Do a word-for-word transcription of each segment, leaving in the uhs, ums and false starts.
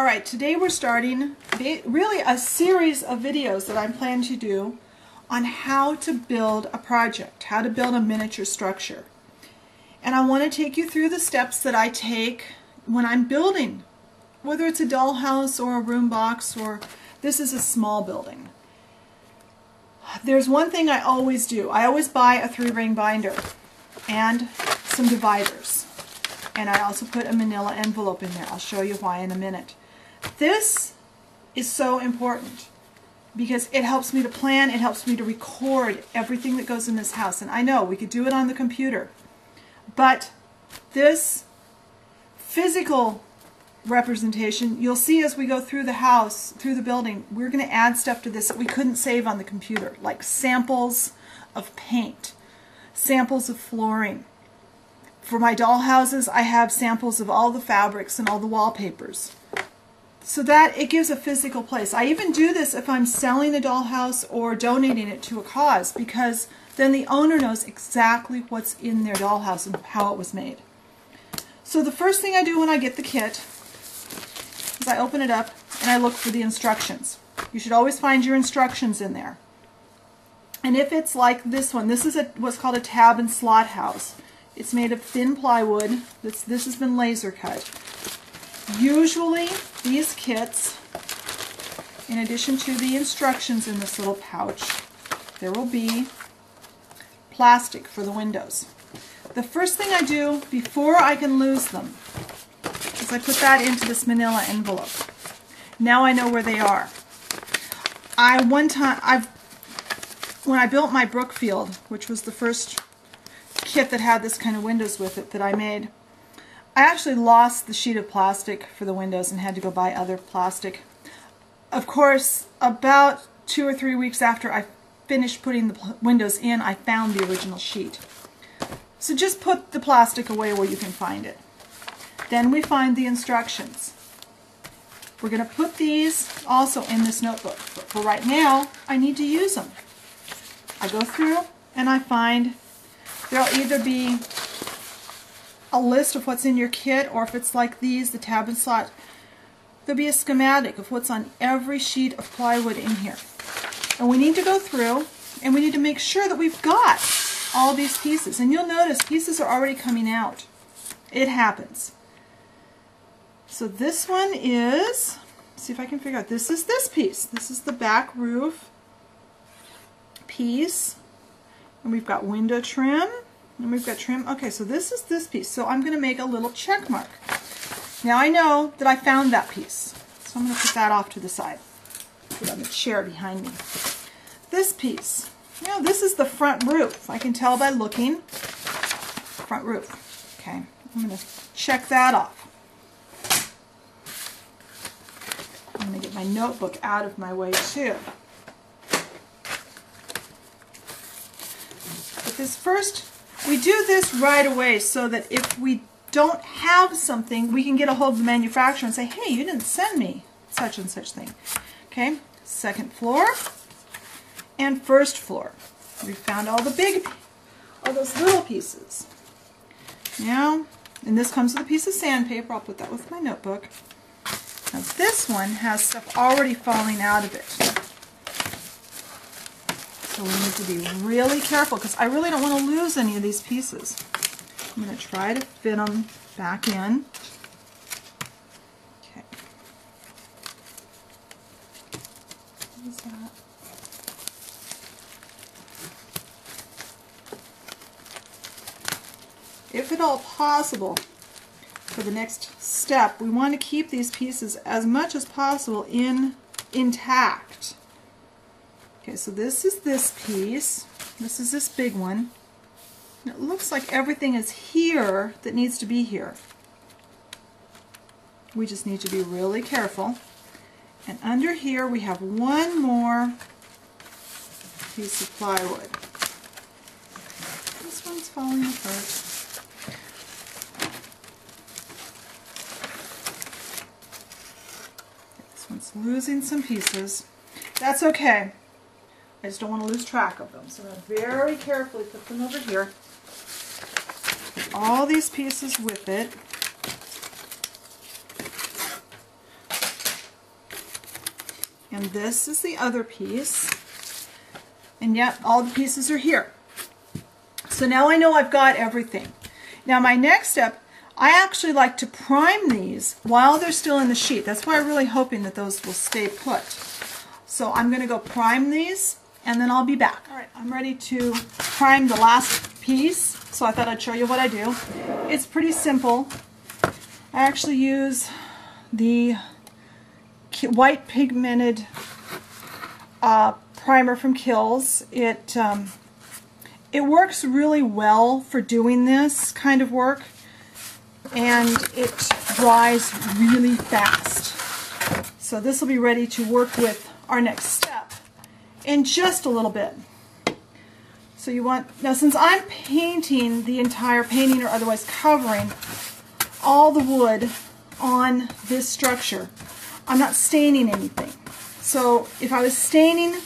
All right, today we're starting really a series of videos that I'm planning to do on how to build a project, how to build a miniature structure. And I want to take you through the steps that I take when I'm building, whether it's a dollhouse or a room box, or this is a small building. There's one thing I always do. I always buy a three-ring binder and some dividers. And I also put a manila envelope in there. I'll show you why in a minute. This is so important because it helps me to plan, it helps me to record everything that goes in this house. And I know we could do it on the computer, but this physical representation, you'll see as we go through the house, through the building, we're going to add stuff to this that we couldn't save on the computer, like samples of paint, samples of flooring. For my dollhouses, I have samples of all the fabrics and all the wallpapers. So that it gives a physical place. I even do this if I'm selling a dollhouse or donating it to a cause, because then the owner knows exactly what's in their dollhouse and how it was made. So the first thing I do when I get the kit is I open it up and I look for the instructions. You should always find your instructions in there. And if it's like this one, this is a, what's called a tab and slot house. It's made of thin plywood. This, this has been laser cut. Usually these kits, in addition to the instructions in this little pouch, there will be plastic for the windows. The first thing I do before I can lose them is I put that into this manila envelope. Now I know where they are. I one time, I've when I built my Brookfield, which was the first kit that had this kind of windows with it that I made, I actually lost the sheet of plastic for the windows and had to go buy other plastic. Of course, about two or three weeks after I finished putting the windows in, I found the original sheet. So just put the plastic away where you can find it. Then we find the instructions. We're going to put these also in this notebook, but for right now I need to use them. I go through and I find there'll either be a list of what's in your kit, or if it's like these, the tab and slot, there'll be a schematic of what's on every sheet of plywood in here. And we need to go through and we need to make sure that we've got all these pieces. And you'll notice pieces are already coming out. It happens. So this one is, see if I can figure out, this is this piece. This is the back roof piece. And we've got window trim, and we've got trim. Okay, so this is this piece. So I'm going to make a little check mark. Now I know that I found that piece. So I'm going to put that off to the side. Put it on the chair behind me. This piece. Now this is the front roof. I can tell by looking. Front roof. Okay, I'm going to check that off. I'm going to get my notebook out of my way too. Is first we do this right away so that if we don't have something, we can get a hold of the manufacturer and say, hey, you didn't send me such and such thing. Okay, second floor and first floor. We found all the big, all those little pieces. Now, and this comes with a piece of sandpaper. I'll put that with my notebook. Now this one has stuff already falling out of it. So we need to be really careful because I really don't want to lose any of these pieces. I'm going to try to fit them back in. Okay. What is that? If at all possible, for the next step, we want to keep these pieces as much as possible in intact. Okay, so this is this piece, this is this big one, and it looks like everything is here that needs to be here. We just need to be really careful. And under here we have one more piece of plywood. This one's falling apart. This one's losing some pieces. That's okay. I just don't want to lose track of them, so I'm going to very carefully put them over here. Put all these pieces with it. And this is the other piece. And yep, all the pieces are here. So now I know I've got everything. Now my next step, I actually like to prime these while they're still in the sheet. That's why I'm really hoping that those will stay put. So I'm going to go prime these, and then I'll be back. All right, I'm ready to prime the last piece, so I thought I'd show you what I do. It's pretty simple. I actually use the white pigmented uh, primer from Kills. It, um, it works really well for doing this kind of work, and it dries really fast. So this will be ready to work with our next step in just a little bit. So you want, now since I'm painting the entire painting or otherwise covering all the wood on this structure, I'm not staining anything. So if I was staining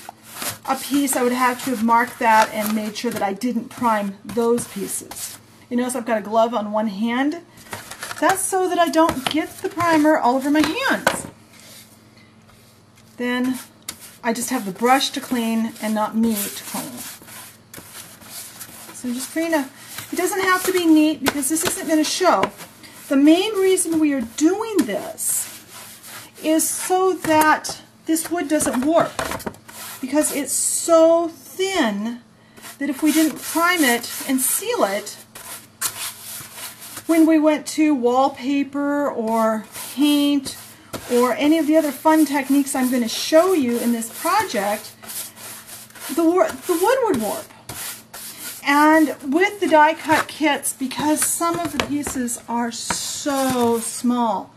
a piece, I would have to have marked that and made sure that I didn't prime those pieces. You notice I've got a glove on one hand. That's so that I don't get the primer all over my hands. Then I just have the brush to clean and not me to clean. So I'm just cleaning. It doesn't have to be neat because this isn't going to show. The main reason we are doing this is so that this wood doesn't warp, because it's so thin that if we didn't prime it and seal it, when we went to wallpaper or paint or any of the other fun techniques I'm going to show you in this project, the, war the wood would warp. And with the die cut kits, because some of the pieces are so small,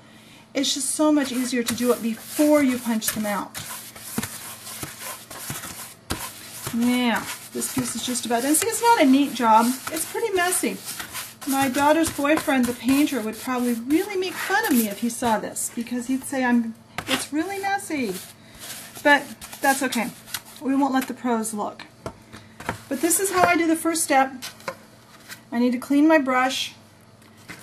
it's just so much easier to do it before you punch them out. Now, this piece is just about done. See, it's not a neat job. It's pretty messy. My daughter's boyfriend, the painter, would probably really make fun of me if he saw this, because he'd say, I'm, it's really messy. But that's okay. We won't let the pros look. But this is how I do the first step. I need to clean my brush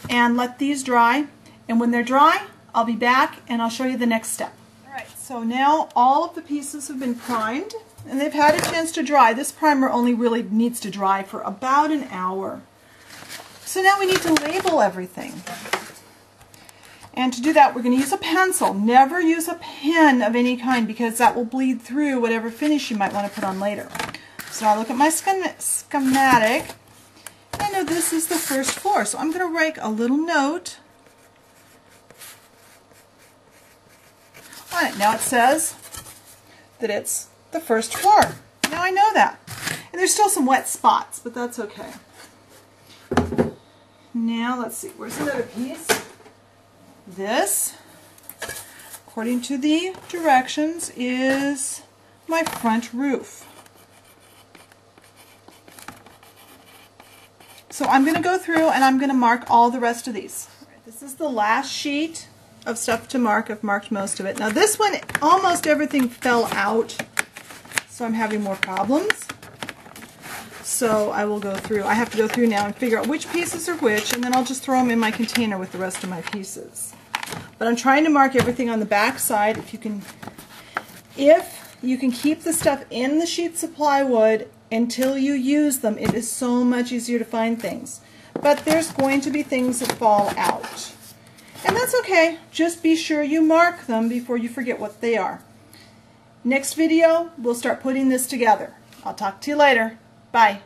and let these dry. And when they're dry, I'll be back and I'll show you the next step. All right, so now all of the pieces have been primed and they've had a chance to dry. This primer only really needs to dry for about an hour. So now we need to label everything. And to do that, we're going to use a pencil. Never use a pen of any kind, because that will bleed through whatever finish you might want to put on later. So I look at my schematic. I know this is the first floor, so I'm going to write a little note on it. Now it says that it's the first floor. Now I know that. And there's still some wet spots, but that's okay. Now, let's see, where's another piece? This, according to the directions, is my front roof. So I'm going to go through and I'm going to mark all the rest of these. Right, this is the last sheet of stuff to mark. I've marked most of it. Now this one, almost everything fell out, so I'm having more problems. So I will go through. I have to go through now and figure out which pieces are which, and then I'll just throw them in my container with the rest of my pieces. But I'm trying to mark everything on the back side. If you can, if you can keep the stuff in the sheets of plywood until you use them, it is so much easier to find things. But there's going to be things that fall out. And that's okay. Just be sure you mark them before you forget what they are. Next video, we'll start putting this together. I'll talk to you later. Bye.